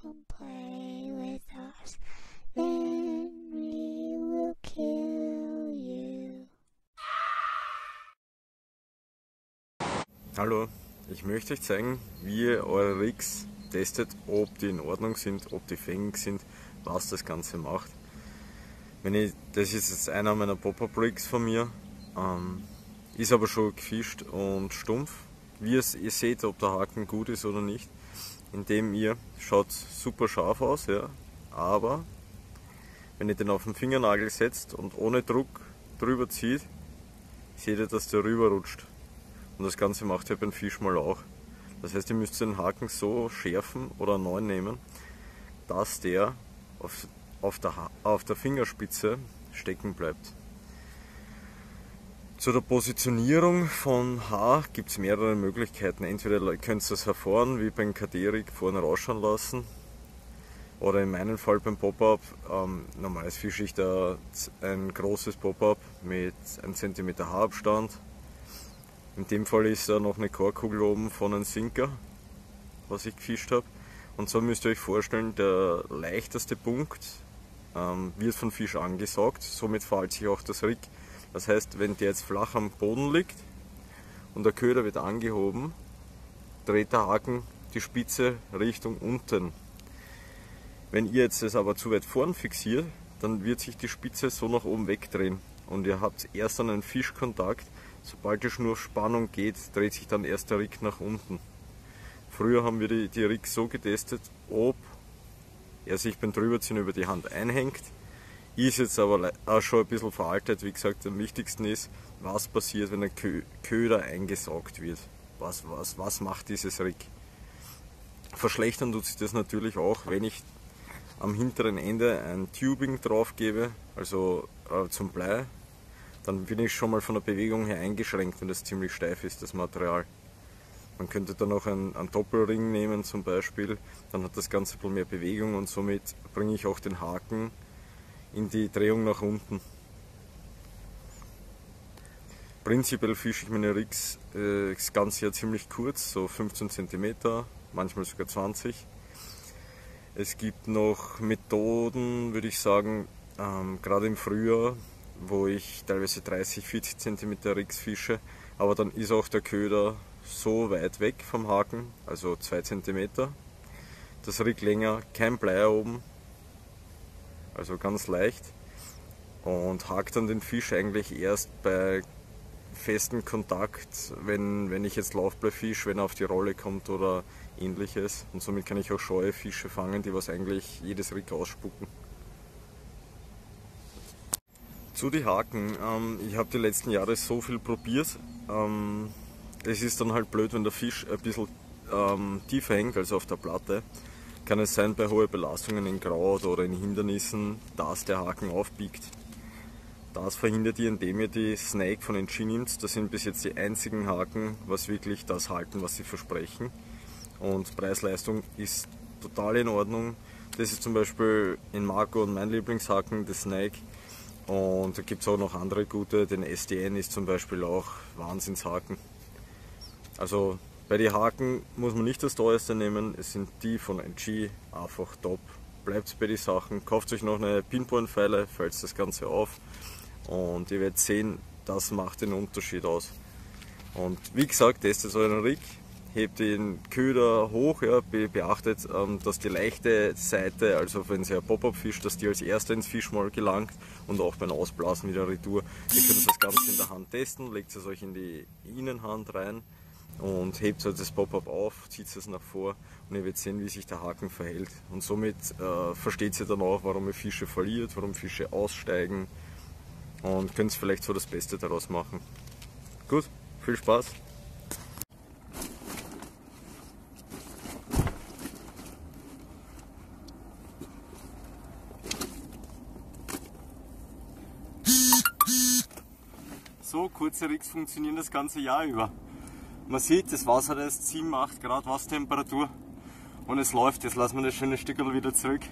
come play with us, then we will kill you. Hallo, ich möchte euch zeigen, wie ihr eure Rigs testet, ob die in Ordnung sind, ob die fähig sind, was das Ganze macht. Das ist jetzt einer meiner Pop-Up-Rigs von mir, ist aber schon gefischt und stumpf. Wie ihr seht, ob der Haken gut ist oder nicht, indem ihr, schaut super scharf aus, ja, aber wenn ihr den auf den Fingernagel setzt und ohne Druck drüber zieht, seht ihr, dass der rüberrutscht. Und das Ganze macht ihr beim Fisch mal auch. Das heißt, ihr müsst den Haken so schärfen oder einen neuen nehmen, dass der auf der Fingerspitze stecken bleibt. Zu der Positionierung von Haar gibt es mehrere Möglichkeiten. Entweder könnt ihr es hervorn, wie beim KD-Rig, vorne rausschauen lassen. Oder in meinem Fall beim Pop-Up. Normales fische ich da ein großes Pop-Up mit 1 cm Haarabstand. In dem Fall ist da noch eine Chorkugel oben von einem Sinker, was ich gefischt habe. Und so müsst ihr euch vorstellen, der leichteste Punkt wird vom Fisch angesaugt. Somit verhält sich auch das Rig. Das heißt, wenn der jetzt flach am Boden liegt und der Köder wird angehoben, dreht der Haken die Spitze Richtung unten. Wenn ihr jetzt das aber zu weit vorn fixiert, dann wird sich die Spitze so nach oben wegdrehen. Und ihr habt erst dann einen Fischkontakt, sobald die Schnurspannung geht, dreht sich dann erst der Rig nach unten. Früher haben wir die Rig so getestet, ob er sich beim Drüberziehen über die Hand einhängt. Ist jetzt aber auch schon ein bisschen veraltet. Wie gesagt, am wichtigsten ist, was passiert, wenn ein Köder eingesaugt wird. Was macht dieses Rig? Verschlechtern tut sich das natürlich auch, wenn ich am hinteren Ende ein Tubing drauf gebe, also zum Blei, dann bin ich schon mal von der Bewegung her eingeschränkt, wenn das ziemlich steif ist, das Material. Man könnte dann auch einen Doppelring nehmen zum Beispiel, dann hat das Ganze ein bisschen mehr Bewegung und somit bringe ich auch den Haken in die Drehung nach unten. Prinzipiell fische ich meine Rigs das ganze Jahr ziemlich kurz, so 15 cm, manchmal sogar 20. Es gibt noch Methoden, würde ich sagen, gerade im Frühjahr, wo ich teilweise 30, 40 cm Rigs fische, aber dann ist auch der Köder so weit weg vom Haken, also 2 cm, das Rig länger, kein Blei oben, also ganz leicht, und hakt dann den Fisch eigentlich erst bei festem Kontakt, wenn ich jetzt Laufblei fisch, wenn er auf die Rolle kommt oder ähnliches, und somit kann ich auch scheue Fische fangen, die was eigentlich jedes Rig ausspucken. Zu den Haken, ich habe die letzten Jahre so viel probiert, es ist dann halt blöd, wenn der Fisch ein bisschen tiefer hängt, also auf der Platte. Kann es sein, bei hohen Belastungen in Kraut oder in Hindernissen, dass der Haken aufbiegt. Das verhindert ihr, indem ihr die Snake von NG nimmt. Das sind bis jetzt die einzigen Haken, was wirklich das halten, was sie versprechen. Und Preis-Leistung ist total in Ordnung. Das ist zum Beispiel in Marco und mein Lieblingshaken, der Snake. Und da gibt es auch noch andere gute. Den SDN ist zum Beispiel auch Wahnsinnshaken. Also bei den Haken muss man nicht das teuerste nehmen, es sind die von NG einfach top. Bleibt bei den Sachen, kauft euch noch eine Pinpoint-Pfeile, fällt das Ganze auf und ihr werdet sehen, das macht den Unterschied aus. Und wie gesagt, testet euren Rig, hebt den Köder hoch, ja, beachtet, dass die leichte Seite, also wenn ihr ein Pop-Up fischt, dass die als erste ins Fischmaul gelangt und auch beim Ausblasen wieder retour. Ihr könnt das Ganze in der Hand testen, legt es euch in die Innenhand rein und hebt halt das Pop-Up auf, zieht es nach vor und ihr werdet sehen, wie sich der Haken verhält. Und somit versteht ihr dann auch, warum ihr Fische verliert, warum Fische aussteigen, und könnt vielleicht so das Beste daraus machen. Gut, viel Spaß! So, kurze Rigs funktionieren das ganze Jahr über. Man sieht, das Wasser ist 7, 8 Grad Wassertemperatur und es läuft. Jetzt lassen wir das schöne Stückel wieder zurück.